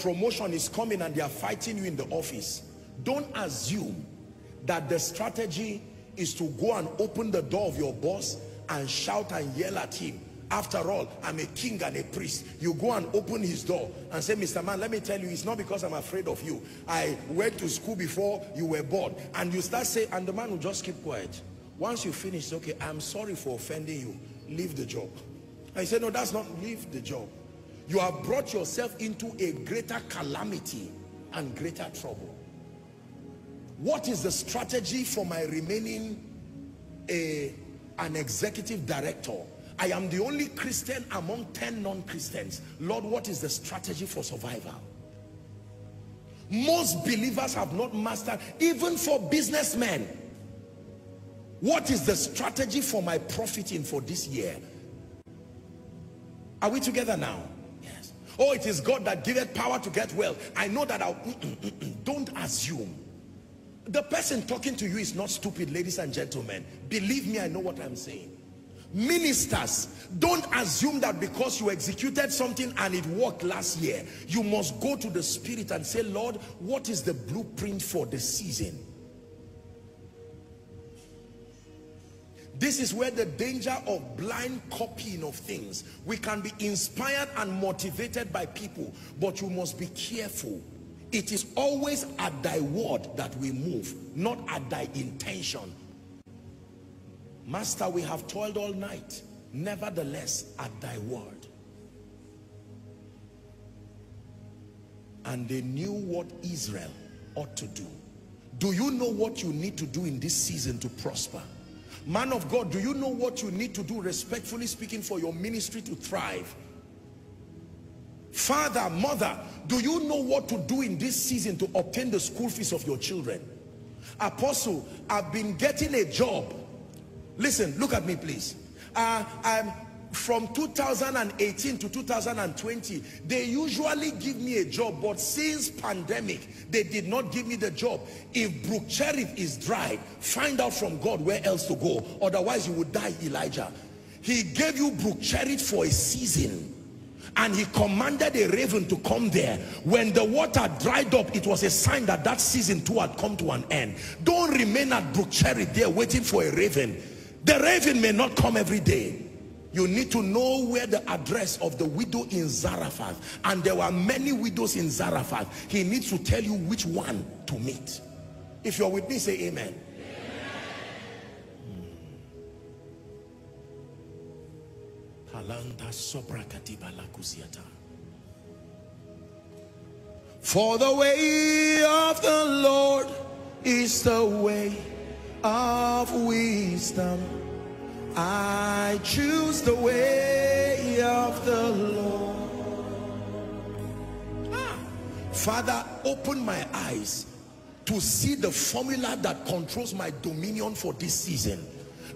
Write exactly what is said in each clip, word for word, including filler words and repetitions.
promotion is coming and they are fighting you in the office, don't assume that the strategy is to go and open the door of your boss and shout and yell at him. After all, I'm a king and a priest. You go and open his door and say, Mister Man, let me tell you, it's not because I'm afraid of you. I went to school before you were born. And you start saying, and the man will just keep quiet. Once you finish, okay, I'm sorry for offending you. Leave the job. I said, no, that's not, leave the job. You have brought yourself into a greater calamity and greater trouble. What is the strategy for my remaining a, an executive director? I am the only Christian among ten non-Christians. Lord, what is the strategy for survival? Most believers have not mastered, even for businessmen. What is the strategy for my profiting for this year? Are we together now? Yes. Oh, it is God that giveth power to get wealth. I know that I'll... Don't assume. The person talking to you is not stupid, ladies and gentlemen. Believe me, I know what I'm saying. Ministers, don't assume that because you executed something and it worked last year, you must go to the Spirit and say, Lord, what is the blueprint for the season? This is where the danger of blind copying of things. We can be inspired and motivated by people, but you must be careful. It is always at thy word that we move, not at thy intention. Master, we have toiled all night, nevertheless at thy word. And they knew what Israel ought to do. Do you know what you need to do in this season to prosper? Man of God, do you know what you need to do, respectfully speaking, for your ministry to thrive? Father, mother, do you know what to do in this season to obtain the school fees of your children? Apostle, I've been getting a job. Listen, look at me, please. Uh, I'm, from two thousand eighteen to two thousand twenty, they usually give me a job, but since pandemic, they did not give me the job. If Brook Cherith is dry, find out from God where else to go. Otherwise, you would die, Elijah. He gave you Brook Cherith for a season, and he commanded a raven to come there. When the water dried up, it was a sign that that season too had come to an end. Don't remain at Brook Cherith there waiting for a raven. The raven may not come every day. You need to know where the address of the widow in Zarephath, and there were many widows in Zarephath. He needs to tell you which one to meet. If you're with me, say amen. Amen. For the way of the Lord is the way of wisdom. I choose the way of the Lord. Ah. Father, open my eyes to see the formula that controls my dominion for this season.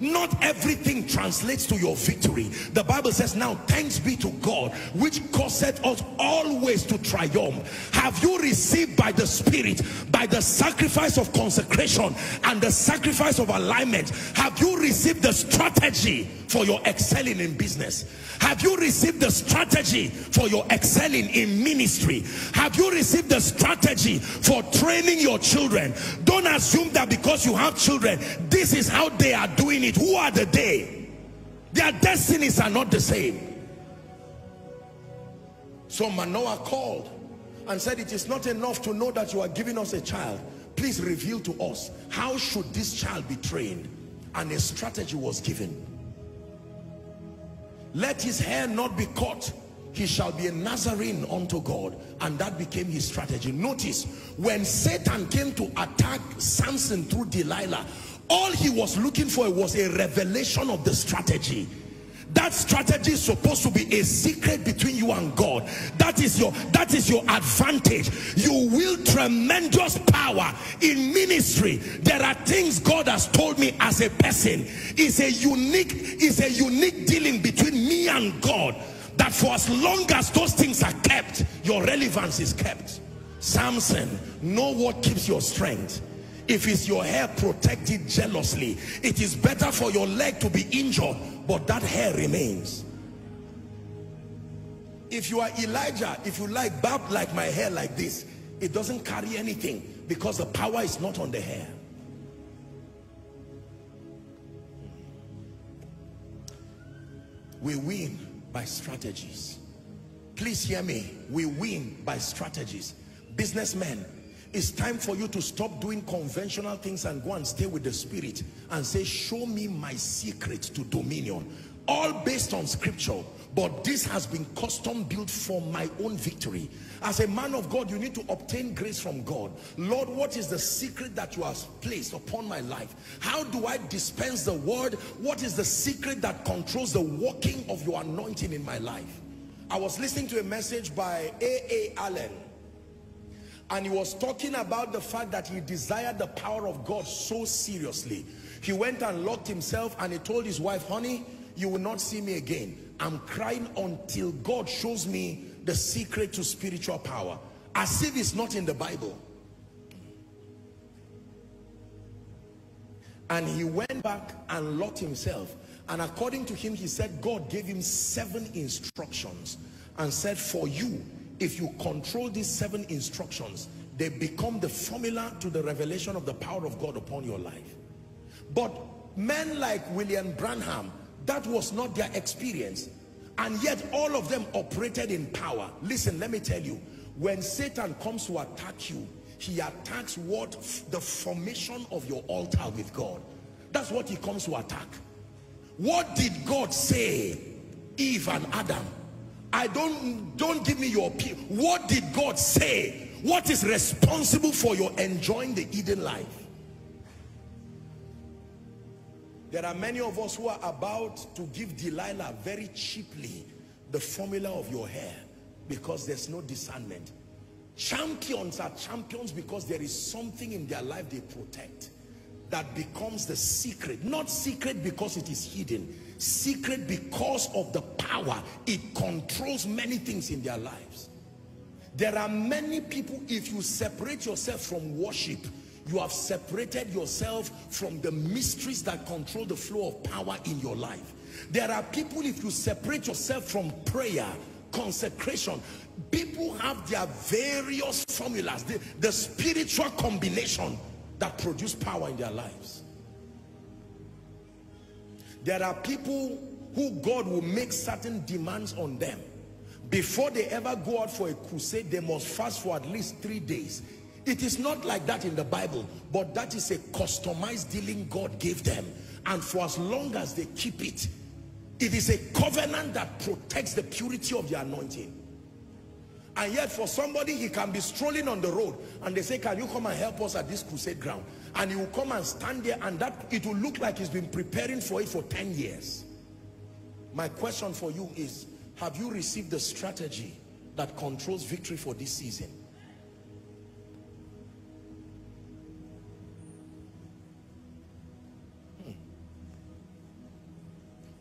Not everything translates to your victory. The Bible says, now thanks be to God, which causeth us always to triumph. Have you received by the Spirit, by the sacrifice of consecration and the sacrifice of alignment? Have you received the strategy for your excelling in business? Have you received the strategy for your excelling in ministry? Have you received the strategy for training your children? Don't assume that because you have children, this is how they are doing it. Who are the they? Their destinies are not the same. So Manoah called and said, it is not enough to know that you are giving us a child. Please reveal to us, how should this child be trained? And a strategy was given. Let his hair not be cut. He shall be a Nazarene unto God. And that became his strategy. Notice, when Satan came to attack Samson through Delilah, all he was looking for was a revelation of the strategy. That strategy is supposed to be a secret between you and God. That is your, that is your advantage. You will tremendous power in ministry. There are things God has told me as a person. It's a unique, it's a unique dealing between me and God. That for as long as those things are kept, your relevance is kept. Samson, know what keeps your strength. If it's your hair, protect it jealously. It is better for your leg to be injured, but that hair remains. If you are Elijah, if you like barb like my hair like this, it doesn't carry anything because the power is not on the hair. We win by strategies. Please hear me. We win by strategies. Businessmen, it's time for you to stop doing conventional things and go and stay with the Spirit and say, show me my secret to dominion. All based on scripture, but this has been custom built for my own victory. As a man of God, you need to obtain grace from God. Lord, what is the secret that you have placed upon my life? How do I dispense the word? What is the secret that controls the working of your anointing in my life? I was listening to a message by A A Allen, and he was talking about the fact that he desired the power of God so seriously. He went and locked himself and he told his wife, honey, you will not see me again. I'm crying until God shows me the secret to spiritual power. As if it's not in the Bible. And he went back and locked himself. And according to him, he said God gave him seven instructions and said, for you, if you control these seven instructions, they become the formula to the revelation of the power of God upon your life. But men like William Branham, that was not their experience, and yet all of them operated in power. Listen, let me tell you, when Satan comes to attack you, he attacks what? The formation of your altar with God. That's what he comes to attack. What did God say? Eve and Adam, I don't don't give me your appeal. What did God say? What is responsible for your enjoying the Eden life? There are many of us who are about to give Delilah very cheaply the formula of your hair because there's no discernment. Champions are champions because there is something in their life they protect that becomes the secret. Not secret because it is hidden. Secret because of the power. It controls many things in their lives. There are many people, if you separate yourself from worship, you have separated yourself from the mysteries that control the flow of power in your life. There are people, if you separate yourself from prayer, consecration, people have their various formulas, the, the spiritual combination that produce power in their lives. There are people who God will make certain demands on them. Before they ever go out for a crusade, they must fast for at least three days. It is not like that in the Bible, but that is a customized dealing God gave them. And for as long as they keep it, it is a covenant that protects the purity of the anointing. And yet for somebody, he can be strolling on the road and they say, can you come and help us at this crusade ground? And he will come and stand there, and that it will look like he's been preparing for it for ten years. My question for you is, have you received the strategy that controls victory for this season?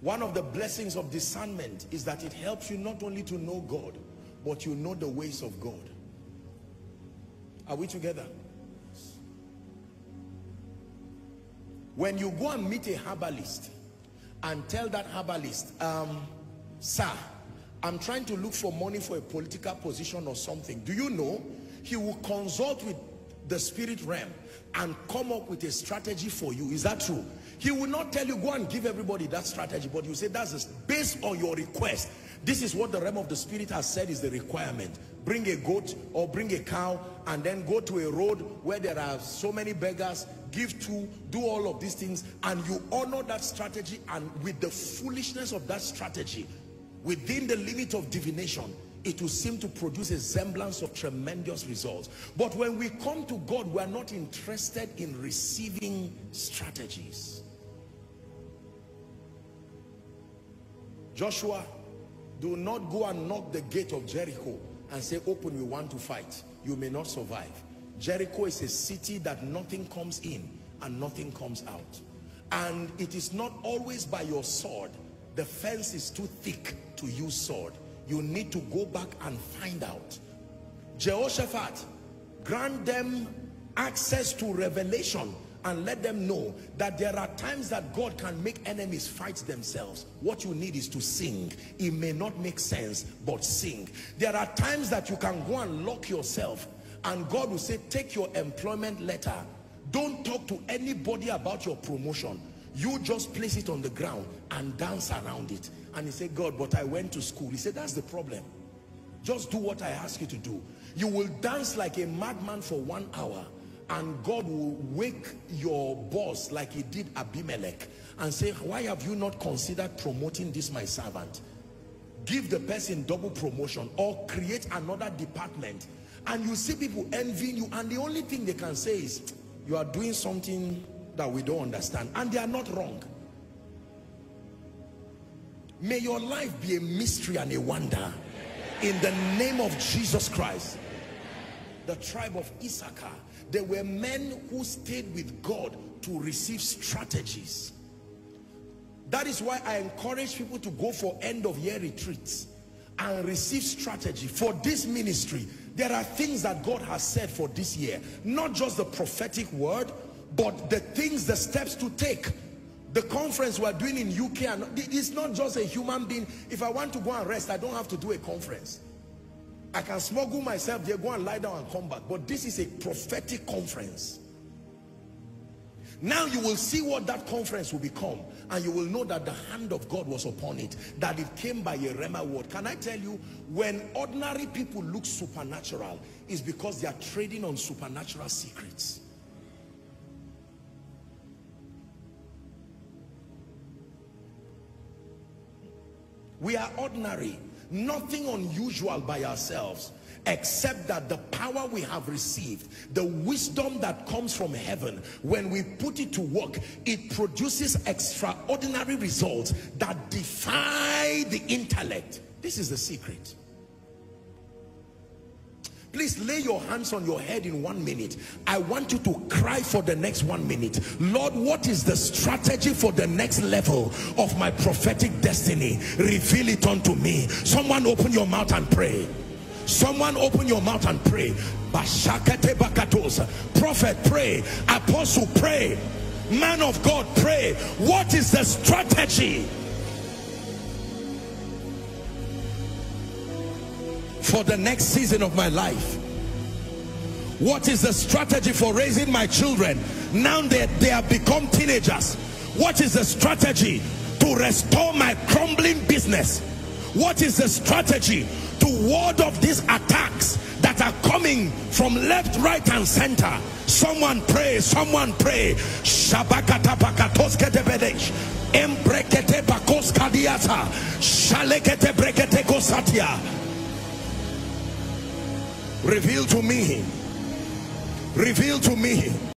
One of the blessings of discernment is that it helps you not only to know God, but you know the ways of God. Are we together? When you go and meet a herbalist and tell that herbalist, um, sir, I'm trying to look for money for a political position or something. Do you know? He will consult with the spirit realm and come up with a strategy for you. Is that true? He will not tell you, go and give everybody that strategy, but you say, that's based on your request. This is what the realm of the spirit has said is the requirement. Bring a goat or bring a cow, and then go to a road where there are so many beggars, give two, do all of these things, and you honor that strategy. And with the foolishness of that strategy, within the limit of divination, it will seem to produce a semblance of tremendous results. But when we come to God, we are not interested in receiving strategies. Joshua, do not go and knock the gate of Jericho and say, open, we want to fight. You may not survive. Jericho is a city that nothing comes in and nothing comes out. And it is not always by your sword. The fence is too thick to use sword. You need to go back and find out. Jehoshaphat, grant them access to revelation and let them know that there are times that God can make enemies fight themselves. What you need is to sing. It may not make sense, but sing. There are times that you can go and lock yourself and God will say, take your employment letter. Don't talk to anybody about your promotion. You just place it on the ground and dance around it. And he said, God, but I went to school. He said, that's the problem. Just do what I ask you to do. You will dance like a madman for one hour and God will wake your boss like he did Abimelech and say, why have you not considered promoting this my servant? Give the person double promotion or create another department. And you see people envying you and the only thing they can say is, you are doing something that we don't understand. And they are not wrong. May your life be a mystery and a wonder. In the name of Jesus Christ. The tribe of Issachar, they were men who stayed with God to receive strategies. That is why I encourage people to go for end of year retreats and receive strategy for this ministry. There are things that God has said for this year, not just the prophetic word, but the things, the steps to take. The conference we're doing in U K, and it's not just a human being. If I want to go and rest, I don't have to do a conference. I can smuggle myself there, go and lie down and come back. But this is a prophetic conference. Now you will see what that conference will become, and you will know that the hand of God was upon it, that it came by a Rema word. Can I tell you, when ordinary people look supernatural, it's because they are trading on supernatural secrets. We are ordinary, nothing unusual by ourselves, except that the power we have received, the wisdom that comes from heaven, when we put it to work, it produces extraordinary results that defy the intellect. This is the secret. Please lay your hands on your head in one minute. I want you to cry for the next one minute. Lord, what is the strategy for the next level of my prophetic destiny? Reveal it unto me. Someone open your mouth and pray. Someone open your mouth and pray. Prophet, pray. Apostle, pray. Man of God, pray. What is the strategy for the next season of my life? What is the strategy for raising my children now that they have become teenagers? What is the strategy to restore my crumbling business? What is the strategy to ward off these attacks that are coming from left, right, and center? Someone pray, someone pray. Reveal to me, reveal to me.